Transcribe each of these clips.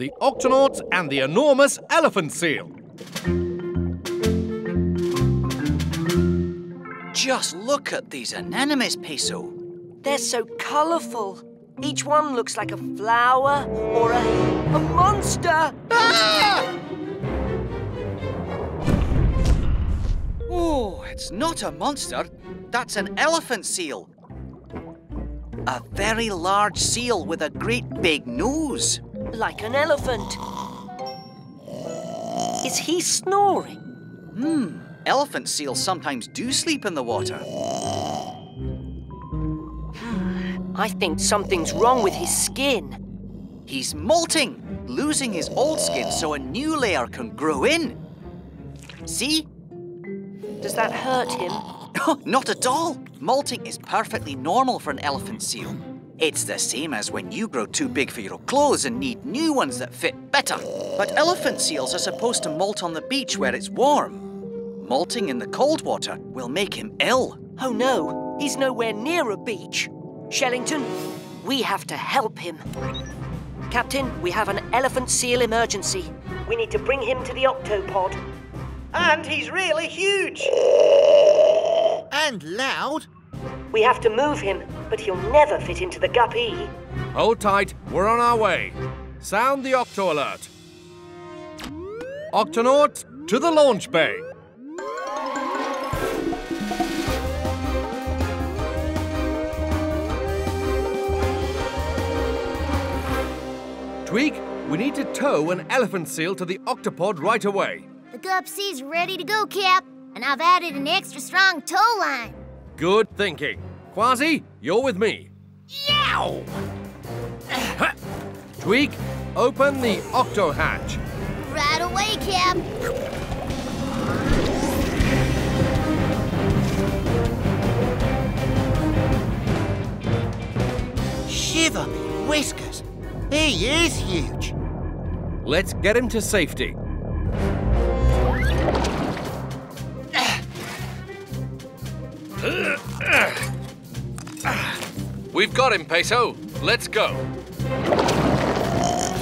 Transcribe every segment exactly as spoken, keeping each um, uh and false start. the Octonauts and the enormous elephant seal. Just look at these anemones, Peso. They're so colourful. Each one looks like a flower or a, a monster. Ah! Oh, it's not a monster. That's an elephant seal. A very large seal with a great big nose. Like an elephant. Is he snoring? Hmm. Elephant seals sometimes do sleep in the water. I think something's wrong with his skin. He's molting, losing his old skin so a new layer can grow in. See? Does that hurt him? Not at all. Molting is perfectly normal for an elephant seal. It's the same as when you grow too big for your clothes and need new ones that fit better. But elephant seals are supposed to molt on the beach where it's warm. Molting in the cold water will make him ill. Oh no, he's nowhere near a beach. Shellington, we have to help him. Captain, we have an elephant seal emergency. We need to bring him to the Octopod. And he's really huge. And loud. We have to move him, but he'll never fit into the Guppy. Hold tight, we're on our way. Sound the Octo alert. Octonauts, to the launch bay. Tweak, we need to tow an elephant seal to the Octopod right away. The Guppy's ready to go, Cap, and I've added an extra strong tow line. Good thinking. Kwazii, you're with me. Yow! Tweak, open the Octo hatch. Right away, Cap. Shiver me whiskers. He is huge. Let's get him to safety. We've got him, Peso. Let's go.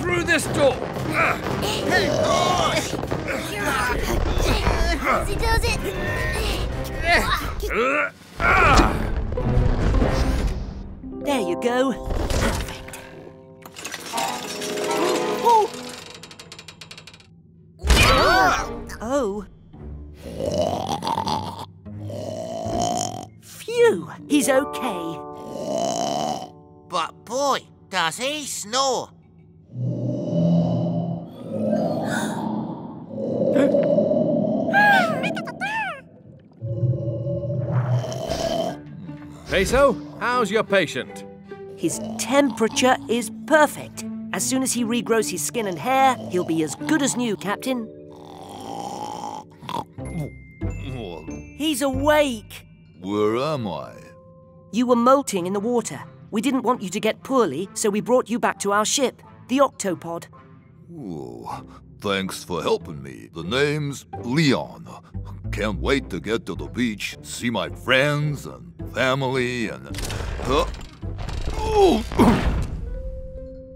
Through this door. He does it. There you go. Oh. Phew, he's okay. But boy, does he snore. Peso, how's your patient? His temperature is perfect. As soon as he regrows his skin and hair, he'll be as good as new, Captain. He's awake. Where am I? You were molting in the water. We didn't want you to get poorly, so we brought you back to our ship, the Octopod. Ooh, thanks for helping me. The name's Leon. Can't wait to get to the beach, see my friends and family and... Huh?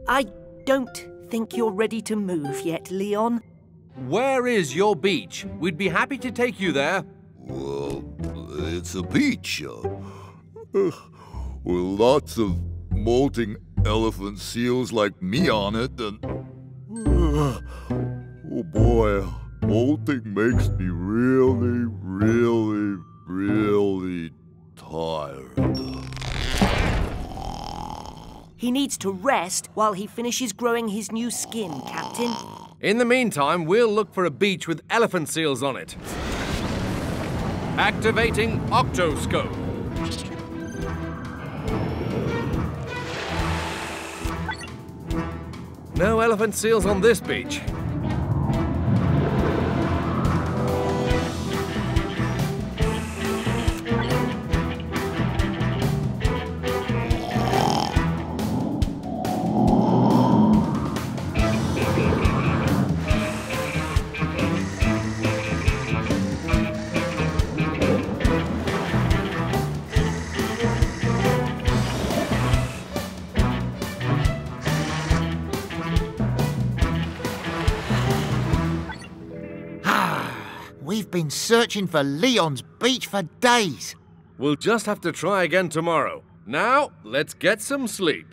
I don't think you're ready to move yet, Leon. Where is your beach? We'd be happy to take you there. Well, it's a beach uh, with lots of molting elephant seals like me on it, and uh, oh boy, molting makes me really, really, really tired. He needs to rest while he finishes growing his new skin, Captain. In the meantime, we'll look for a beach with elephant seals on it. Activating Octoscope. No elephant seals on this beach. We've been searching for Leon's beach for days. We'll just have to try again tomorrow. Now, let's get some sleep.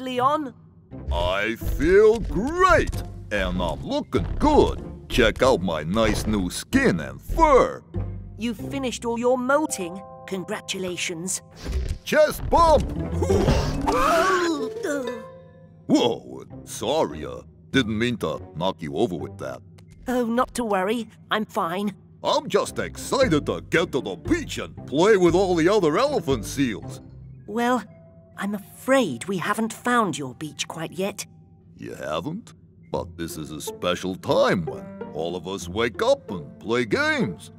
Leon? I feel great, and I'm looking good. Check out my nice new skin and fur. You've finished all your molting. Congratulations. Chest bump! Whoa, sorry, uh, didn't mean to knock you over with that. Oh, not to worry. I'm fine. I'm just excited to get to the beach and play with all the other elephant seals. Well, I'm afraid we haven't found your beach quite yet. You haven't? But this is a special time when all of us wake up and play games.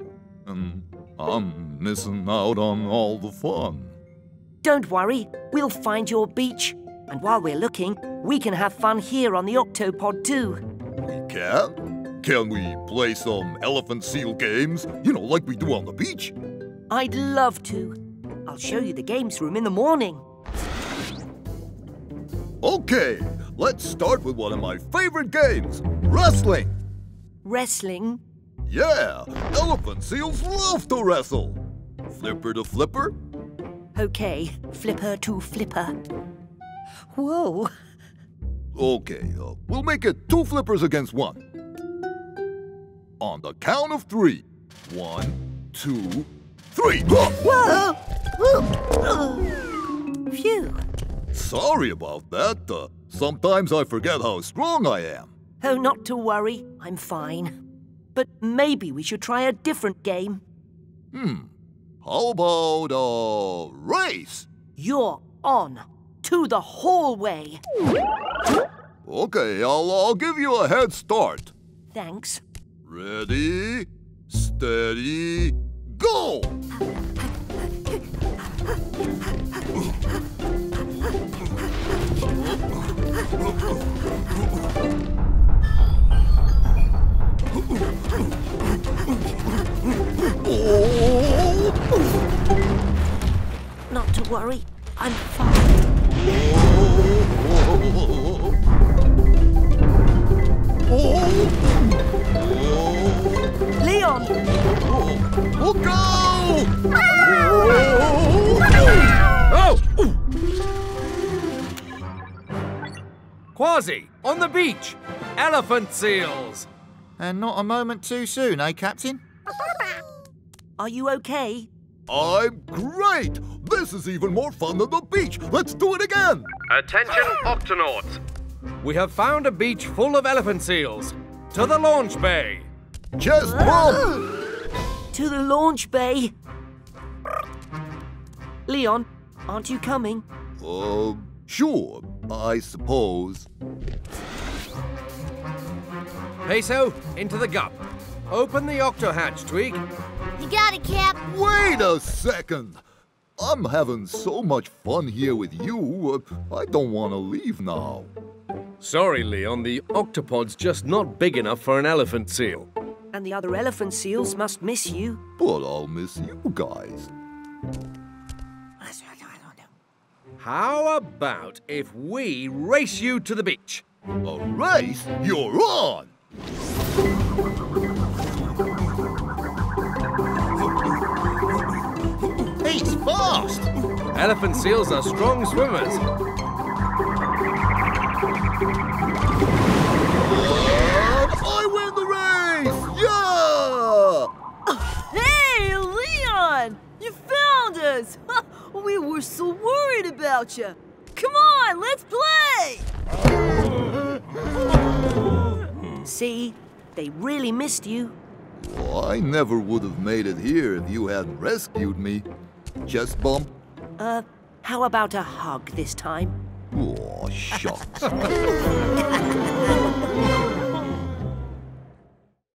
And I'm missing out on all the fun. Don't worry, we'll find your beach. And while we're looking, we can have fun here on the Octopod too. We can? Can we play some elephant seal games? You know, like we do on the beach? I'd love to. I'll show you the games room in the morning. Okay, let's start with one of my favorite games, wrestling. Wrestling? Yeah, elephant seals love to wrestle. Flipper to flipper? Okay, flipper to flipper. Whoa. Okay, uh, we'll make it two flippers against one. On the count of three. One, two, three. Whoa! Whoa. Phew. Sorry about that. Uh, sometimes I forget how strong I am. Oh, not to worry. I'm fine. But maybe we should try a different game. Hmm. How about a race? You're on. To the hallway. Okay, I'll, I'll give you a head start. Thanks. Ready, steady, go! Not to worry, I'm fine. Leon! We'll go! Oh! Kwazii, on the beach! Elephant seals! And not a moment too soon, eh, Captain? Are you okay? I'm great! This is even more fun than the beach! Let's do it again! Attention, Octonauts! We have found a beach full of elephant seals. To the launch bay! Chest bump! To the launch bay! Leon, aren't you coming? Uh, sure. I suppose. Peso, into the Gup. Open the octo hatch, Tweak. You got it, Cap. Wait a second. I'm having so much fun here with you, uh, I don't want to leave now. Sorry, Leon, the Octopod's just not big enough for an elephant seal. And the other elephant seals must miss you. But I'll miss you guys. How about if we race you to the beach? A race? You're on! He's fast! Elephant seals are strong swimmers. And I win the race! Yeah! Hey, Leon! You found us! We were so worried about you. Come on, let's play! See? They really missed you. Well, I never would have made it here if you hadn't rescued me. Chest bump? Uh, how about a hug this time? Aw, shucks.